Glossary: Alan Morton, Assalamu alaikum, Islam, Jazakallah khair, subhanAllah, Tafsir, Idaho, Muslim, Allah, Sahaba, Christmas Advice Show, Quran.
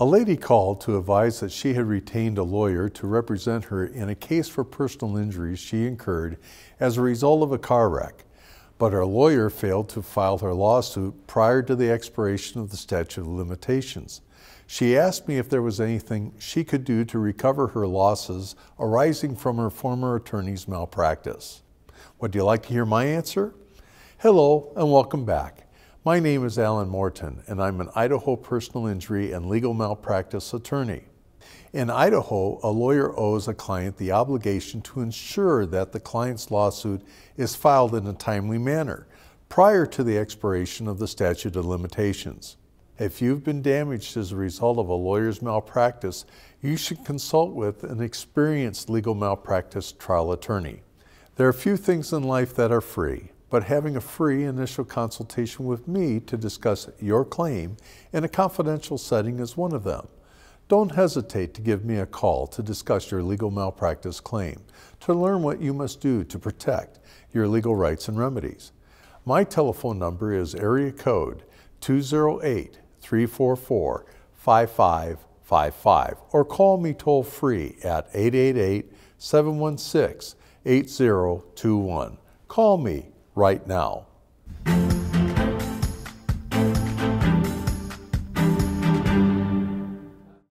A lady called to advise that she had retained a lawyer to represent her in a case for personal injuries she incurred as a result of a car wreck, but her lawyer failed to file her lawsuit prior to the expiration of the statute of limitations. She asked me if there was anything she could do to recover her losses arising from her former attorney's malpractice. Would you like to hear my answer? Hello and welcome back. My name is Alan Morton, and I'm an Idaho personal injury and legal malpractice attorney. In Idaho, a lawyer owes a client the obligation to ensure that the client's lawsuit is filed in a timely manner prior to the expiration of the statute of limitations. If you've been damaged as a result of a lawyer's malpractice, you should consult with an experienced legal malpractice trial attorney. There are few things in life that are free, but having a free initial consultation with me to discuss your claim in a confidential setting is one of them. Don't hesitate to give me a call to discuss your legal malpractice claim, to learn what you must do to protect your legal rights and remedies. My telephone number is area code 208-344-5555, or call me toll free at 888-716-8021. Call me right now.